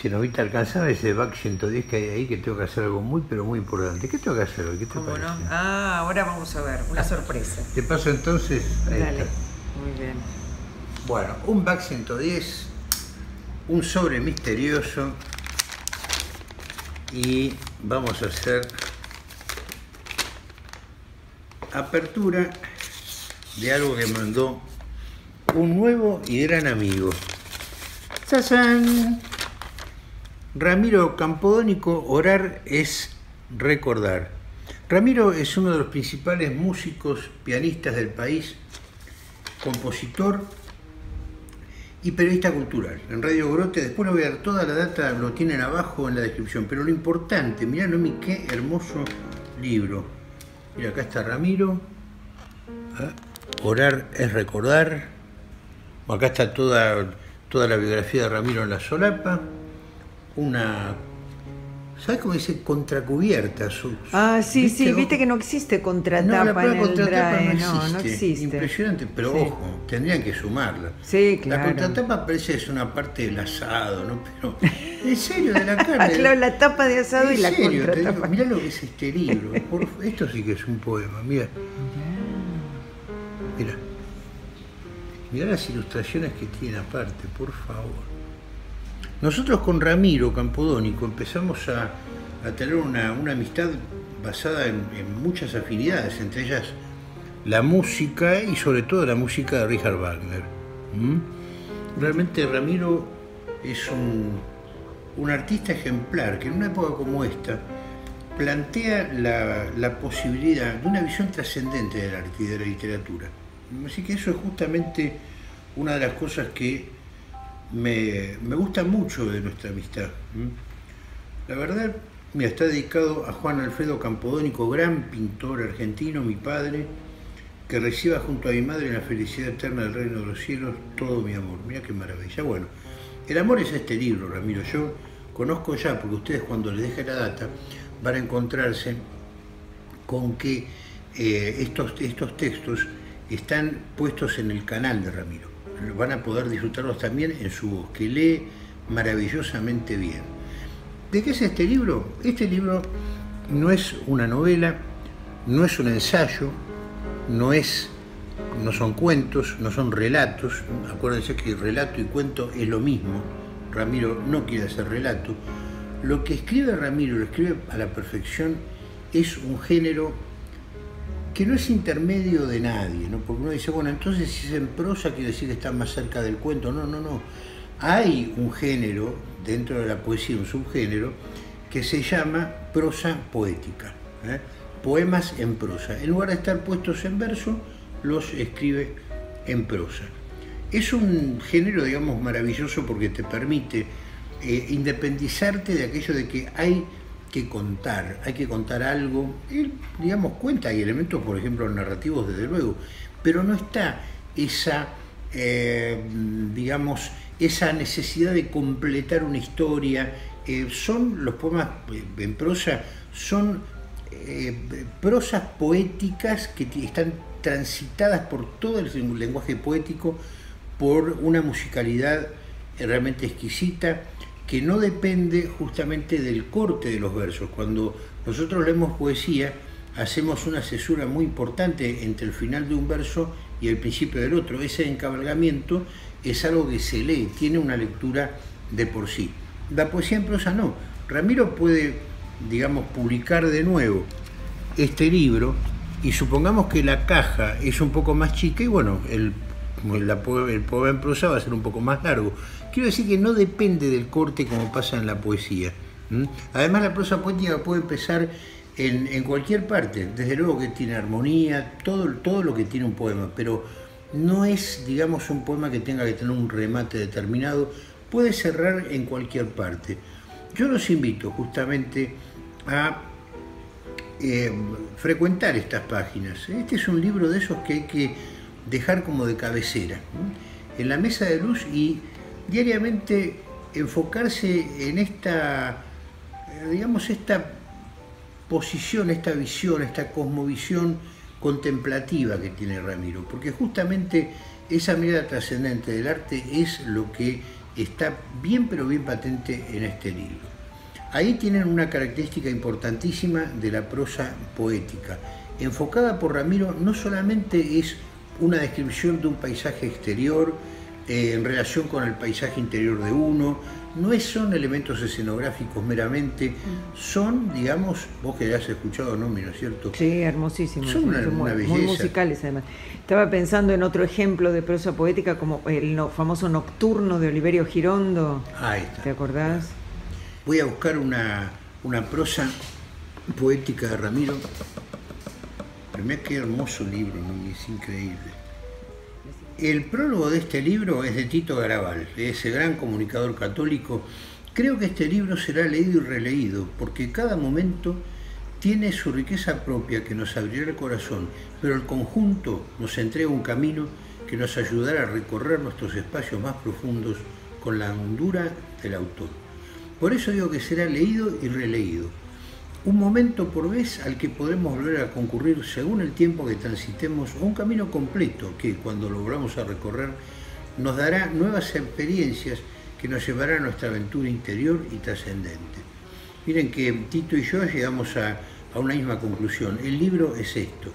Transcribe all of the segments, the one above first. Si no, ahorita alcanzame ese back 110 que hay ahí, que tengo que hacer algo muy, pero muy importante. ¿Qué tengo que hacer hoy? ¿Qué te parece? No? Ah, ahora vamos a ver, una sorpresa. Te paso entonces. Ahí dale, está. Muy bien. Bueno, un back 110, un sobre misterioso, y vamos a hacer apertura de algo que mandó un nuevo y gran amigo. ¡Tazán! Ramiro Campodónico, orar es recordar. Ramiro es uno de los principales músicos, pianistas del país, compositor y periodista cultural. En Radio Grote, después lo voy a dar toda la data, lo tienen abajo en la descripción. Pero lo importante, mirá Nomi, qué hermoso libro. Mira, acá está Ramiro. ¿Ah? Orar es recordar. Acá está toda la biografía de Ramiro en la solapa. Una, ¿sabes cómo dice? Contracubierta. Ah, sí, ¿viste? Sí, viste que no existe contratapa. No, la palabra contratapa no existe. No, no existe. Impresionante, pero sí. Ojo, tendrían que sumarla. Sí, claro. La contratapa parece que es una parte del asado, ¿no? Pero, en serio, de la carne. Claro, la tapa de asado y la contratapa. En serio, mirá lo que es este libro. Esto sí que es un poema, mirá. Mirá. Mirá las ilustraciones que tiene aparte, por favor. Nosotros con Ramiro Campodónico empezamos a tener una amistad basada en muchas afinidades, entre ellas la música y sobre todo la música de Richard Wagner. ¿Mm? Realmente Ramiro es un artista ejemplar que en una época como esta plantea la posibilidad de una visión trascendente del arte y de la literatura. Así que eso es justamente una de las cosas que me gusta mucho de nuestra amistad. La verdad, mira, está dedicado a Juan Alfredo Campodónico, gran pintor argentino, mi padre, que reciba junto a mi madre la felicidad eterna del reino de los cielos, todo mi amor. Mira qué maravilla. Bueno, el amor es este libro, Ramiro. Yo conozco ya, porque ustedes cuando les deje la data van a encontrarse con que estos textos están puestos en el canal de Ramiro. Van a poder disfrutarlos también en su voz, que lee maravillosamente bien. ¿De qué es este libro? Este libro no es una novela, no es un ensayo, no son cuentos, no son relatos. Acuérdense que relato y cuento es lo mismo. Ramiro no quiere hacer relato. Lo que escribe Ramiro, lo escribe a la perfección, es un género que no es intermedio de nadie, ¿no? Porque uno dice, bueno, entonces si es en prosa quiere decir que está más cerca del cuento. No, no, no. Hay un género, dentro de la poesía, un subgénero, que se llama prosa poética. ¿Eh? Poemas en prosa. En lugar de estar puestos en verso, los escribe en prosa. Es un género, digamos, maravilloso porque te permite independizarte de aquello de que hay que contar algo. Él, digamos, cuenta, hay elementos, por ejemplo, narrativos, desde luego, pero no está esa, digamos, esa necesidad de completar una historia. Son los poemas en prosa, son prosas poéticas que están transitadas por todo el lenguaje poético, por una musicalidad realmente exquisita, que no depende justamente del corte de los versos. Cuando nosotros leemos poesía, hacemos una cesura muy importante entre el final de un verso y el principio del otro. Ese encabalgamiento es algo que se lee, tiene una lectura de por sí. La poesía en prosa no. Ramiro puede, digamos, publicar de nuevo este libro y supongamos que la caja es un poco más chica y bueno, el poema en prosa va a ser un poco más largo. Quiero decir que no depende del corte como pasa en la poesía. ¿Mm? Además, la prosa poética puede empezar en cualquier parte. Desde luego que tiene armonía, todo lo que tiene un poema, pero no es, digamos, un poema que tenga que tener un remate determinado. Puede cerrar en cualquier parte. Yo los invito justamente a frecuentar estas páginas. Este es un libro de esos que hay que dejar como de cabecera, ¿no? En la mesa de luz, y diariamente enfocarse en esta, digamos, esta posición, esta visión, esta cosmovisión contemplativa que tiene Ramiro, porque justamente esa mirada trascendente del arte es lo que está bien pero bien patente en este libro. Ahí tienen una característica importantísima de la prosa poética. Enfocada por Ramiro no solamente es una descripción de un paisaje exterior en relación con el paisaje interior de uno, no son elementos escenográficos meramente, son, digamos, vos que has escuchado, ¿no? Mira, ¿cierto? Sí, hermosísimos. Son una belleza. Muy musicales, además. Estaba pensando en otro ejemplo de prosa poética, como el famoso Nocturno de Oliverio Girondo. Ahí está. ¿Te acordás? Voy a buscar una prosa poética de Ramiro. Mirá qué hermoso libro, ¿no? Es increíble. El prólogo de este libro es de Tito Garabal, de ese gran comunicador católico. Creo que este libro será leído y releído, porque cada momento tiene su riqueza propia que nos abrirá el corazón, pero el conjunto nos entrega un camino que nos ayudará a recorrer nuestros espacios más profundos con la hondura del autor. Por eso digo que será leído y releído. Un momento por vez al que podremos volver a concurrir según el tiempo que transitemos, un camino completo que, cuando lo volvamos a recorrer, nos dará nuevas experiencias que nos llevarán a nuestra aventura interior y trascendente. Miren que Tito y yo llegamos a una misma conclusión. El libro es esto.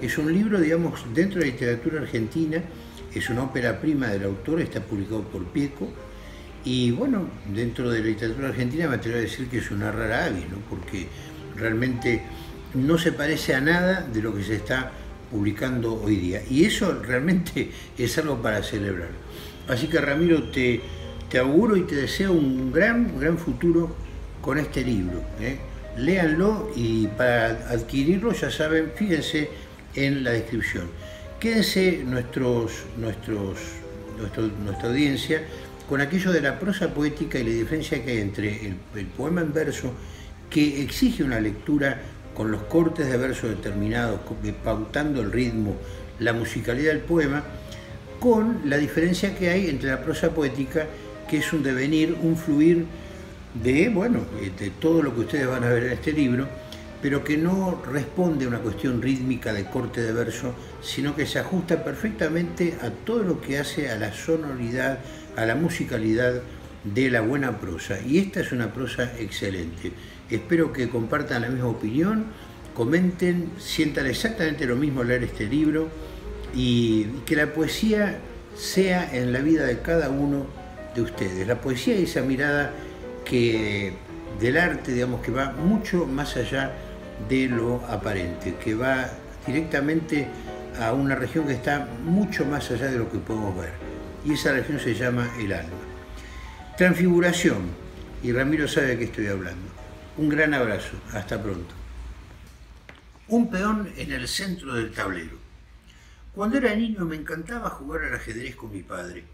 Es un libro, digamos, dentro de la literatura argentina, es una ópera prima del autor, está publicado por Pieco, y bueno, dentro de la literatura argentina me atrevo a decir que es una rara avis, ¿no? Porque realmente no se parece a nada de lo que se está publicando hoy día. Y eso realmente es algo para celebrar. Así que, Ramiro, te auguro y te deseo un gran futuro con este libro, ¿eh? Léanlo, y para adquirirlo, ya saben, fíjense en la descripción. Quédense nuestra audiencia con aquello de la prosa poética y la diferencia que hay entre el poema en verso, que exige una lectura con los cortes de verso determinados, pautando el ritmo, la musicalidad del poema, con la diferencia que hay entre la prosa poética, que es un devenir, un fluir de, bueno, de todo lo que ustedes van a ver en este libro, pero que no responde a una cuestión rítmica de corte de verso, sino que se ajusta perfectamente a todo lo que hace a la sonoridad, a la musicalidad de la buena prosa. Y esta es una prosa excelente. Espero que compartan la misma opinión, comenten, sientan exactamente lo mismo leer este libro, y que la poesía sea en la vida de cada uno de ustedes. La poesía es esa mirada del arte, digamos, que va mucho más allá de lo aparente, que va directamente a una región que está mucho más allá de lo que podemos ver. Y esa región se llama el alma. Transfiguración, y Ramiro sabe de qué estoy hablando. Un gran abrazo, hasta pronto. Un peón en el centro del tablero. Cuando era niño me encantaba jugar al ajedrez con mi padre.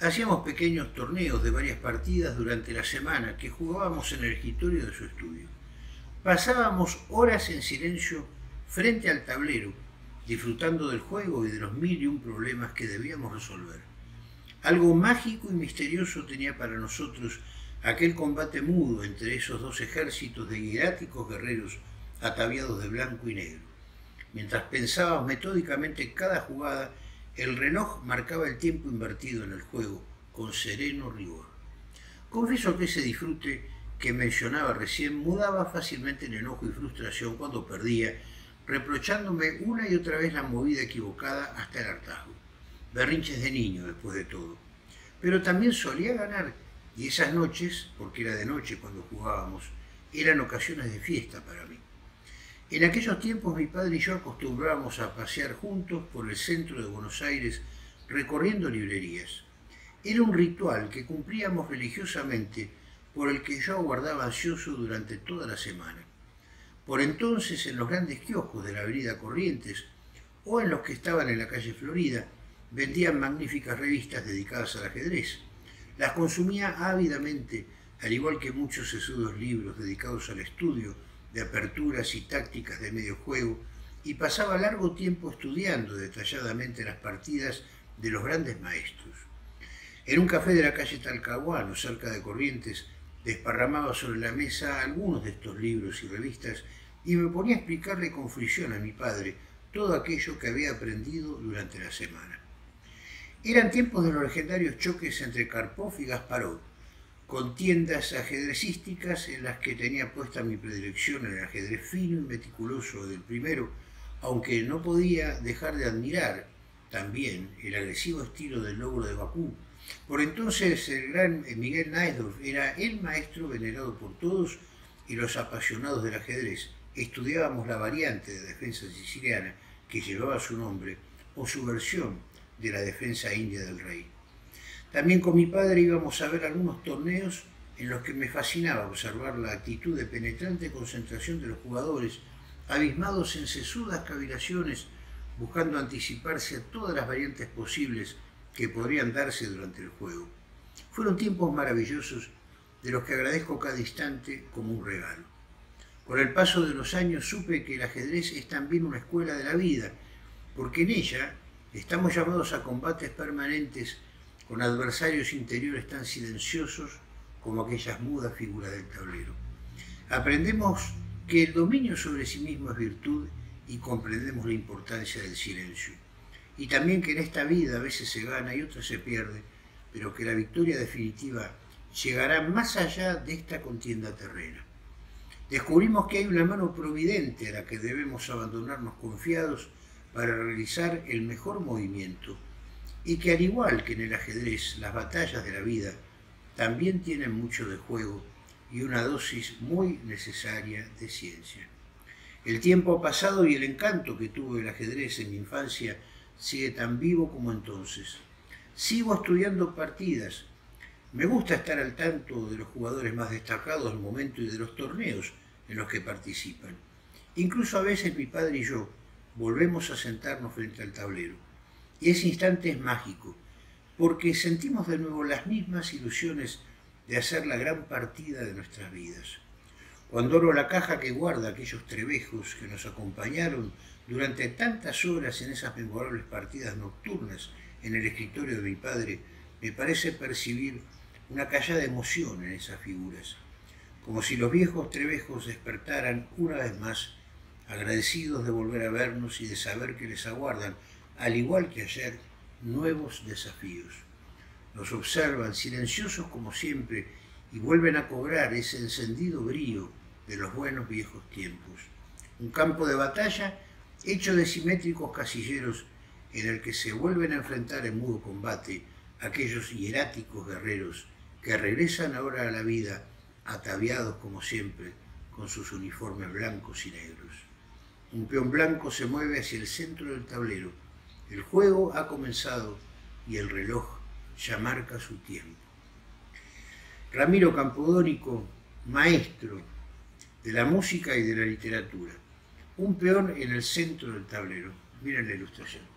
Hacíamos pequeños torneos de varias partidas durante la semana que jugábamos en el escritorio de su estudio. Pasábamos horas en silencio frente al tablero, disfrutando del juego y de los 1001 problemas que debíamos resolver. Algo mágico y misterioso tenía para nosotros aquel combate mudo entre esos dos ejércitos de hieráticos guerreros ataviados de blanco y negro. Mientras pensábamos metódicamente cada jugada, el reloj marcaba el tiempo invertido en el juego con sereno rigor. Confieso que ese disfrute que mencionaba recién mudaba fácilmente en enojo y frustración cuando perdía, reprochándome una y otra vez la movida equivocada hasta el hartazgo. Berrinches de niño, después de todo. Pero también solía ganar, y esas noches, porque era de noche cuando jugábamos, eran ocasiones de fiesta para mí. En aquellos tiempos mi padre y yo acostumbrábamos a pasear juntos por el centro de Buenos Aires, recorriendo librerías. Era un ritual que cumplíamos religiosamente, por el que yo aguardaba ansioso durante toda la semana. Por entonces, en los grandes kioscos de la avenida Corrientes, o en los que estaban en la calle Florida, vendían magníficas revistas dedicadas al ajedrez. Las consumía ávidamente, al igual que muchos sesudos libros dedicados al estudio de aperturas y tácticas de medio juego, y pasaba largo tiempo estudiando detalladamente las partidas de los grandes maestros. En un café de la calle Talcahuano, cerca de Corrientes, desparramaba sobre la mesa algunos de estos libros y revistas y me ponía a explicarle con fricción a mi padre todo aquello que había aprendido durante la semana. Eran tiempos de los legendarios choques entre Karpov y Gasparov, contiendas ajedrecísticas en las que tenía puesta mi predilección en el ajedrez fino y meticuloso del primero, aunque no podía dejar de admirar también el agresivo estilo del logro de Bakú. Por entonces el gran Miguel Naidorf era el maestro venerado por todos y los apasionados del ajedrez. Estudiábamos la variante de defensa siciliana que llevaba su nombre, o su versión de la defensa india del rey. También con mi padre íbamos a ver algunos torneos en los que me fascinaba observar la actitud de penetrante concentración de los jugadores, abismados en sesudas cavilaciones, buscando anticiparse a todas las variantes posibles que podrían darse durante el juego. Fueron tiempos maravillosos de los que agradezco cada instante como un regalo. Con el paso de los años supe que el ajedrez es también una escuela de la vida, porque en ella estamos llamados a combates permanentes con adversarios interiores tan silenciosos como aquellas mudas figuras del tablero. Aprendemos que el dominio sobre sí mismo es virtud y comprendemos la importancia del silencio. Y también que en esta vida a veces se gana y otras se pierde, pero que la victoria definitiva llegará más allá de esta contienda terrena. Descubrimos que hay una mano providente a la que debemos abandonarnos confiados para realizar el mejor movimiento, y que al igual que en el ajedrez, las batallas de la vida también tienen mucho de juego y una dosis muy necesaria de ciencia. El tiempo ha pasado y el encanto que tuvo el ajedrez en mi infancia sigue tan vivo como entonces. Sigo estudiando partidas. Me gusta estar al tanto de los jugadores más destacados del momento y de los torneos en los que participan. Incluso a veces mi padre y yo volvemos a sentarnos frente al tablero. Y ese instante es mágico, porque sentimos de nuevo las mismas ilusiones de hacer la gran partida de nuestras vidas. Cuando abro la caja que guarda aquellos trebejos que nos acompañaron durante tantas horas en esas memorables partidas nocturnas en el escritorio de mi padre, me parece percibir una callada emoción en esas figuras, como si los viejos trebejos despertaran una vez más, agradecidos de volver a vernos y de saber que les aguardan, al igual que ayer, nuevos desafíos. Nos observan silenciosos como siempre y vuelven a cobrar ese encendido brío de los buenos viejos tiempos. Un campo de batalla hecho de simétricos casilleros en el que se vuelven a enfrentar en mudo combate aquellos hieráticos guerreros que regresan ahora a la vida ataviados como siempre con sus uniformes blancos y negros. Un peón blanco se mueve hacia el centro del tablero. El juego ha comenzado y el reloj ya marca su tiempo. Ramiro Campodónico, maestro de la música y de la literatura. Un peón en el centro del tablero. Miren la ilustración.